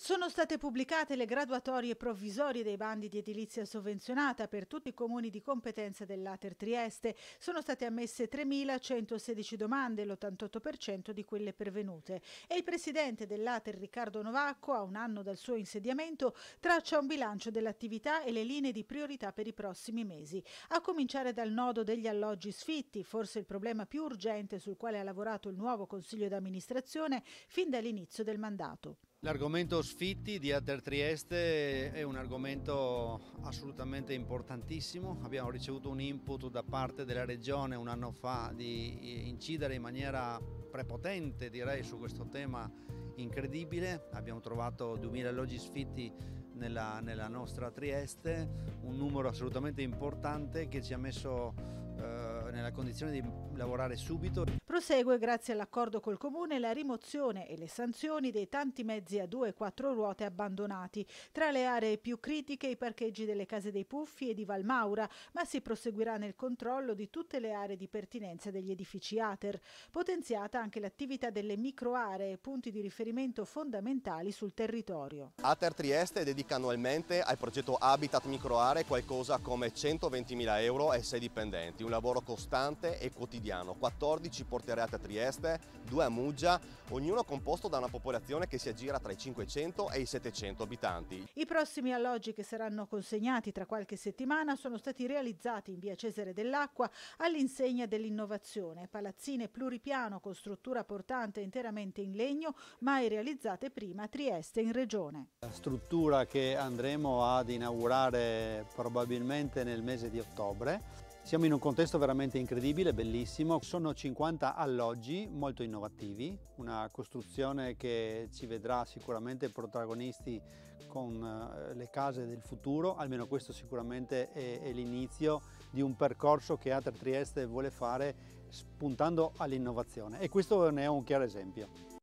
Sono state pubblicate le graduatorie provvisorie dei bandi di edilizia sovvenzionata per tutti i comuni di competenza dell'Ater Trieste. Sono state ammesse 3.116 domande, l'88% di quelle pervenute. E il presidente dell'Ater, Riccardo Novacco, a un anno dal suo insediamento, traccia un bilancio dell'attività e le linee di priorità per i prossimi mesi. A cominciare dal nodo degli alloggi sfitti, forse il problema più urgente sul quale ha lavorato il nuovo Consiglio d'amministrazione fin dall'inizio del mandato. L'argomento sfitti di Ater Trieste è un argomento assolutamente importantissimo. Abbiamo ricevuto un input da parte della Regione un anno fa di incidere in maniera prepotente, direi, su questo tema incredibile. Abbiamo trovato 2.000 alloggi sfitti nella nostra Trieste, un numero assolutamente importante che ci ha messo nella condizione di lavorare subito. Prosegue, grazie all'accordo col Comune, la rimozione e le sanzioni dei tanti mezzi a 2 e 4 ruote abbandonati. Tra le aree più critiche i parcheggi delle Case dei Puffi e di Valmaura, ma si proseguirà nel controllo di tutte le aree di pertinenza degli edifici Ater. Potenziata anche l'attività delle microaree, punti di riferimento fondamentali sul territorio. Ater Trieste dedica annualmente al progetto Habitat Microaree qualcosa come 120.000 euro ai 6 dipendenti. Un lavoro costante e quotidiano, 14 porterate a Trieste, 2 a Muggia, ognuno composto da una popolazione che si aggira tra i 500 e i 700 abitanti. I prossimi alloggi che saranno consegnati tra qualche settimana sono stati realizzati in via Cesare dell'Acqua all'insegna dell'innovazione, palazzine pluripiano con struttura portante interamente in legno, mai realizzate prima a Trieste in regione. La struttura che andremo ad inaugurare probabilmente nel mese di ottobre. Siamo in un contesto veramente incredibile, bellissimo. Sono 50 alloggi molto innovativi, una costruzione che ci vedrà sicuramente protagonisti con le case del futuro, almeno questo sicuramente è l'inizio di un percorso che Ater Trieste vuole fare puntando all'innovazione, e questo ne è un chiaro esempio.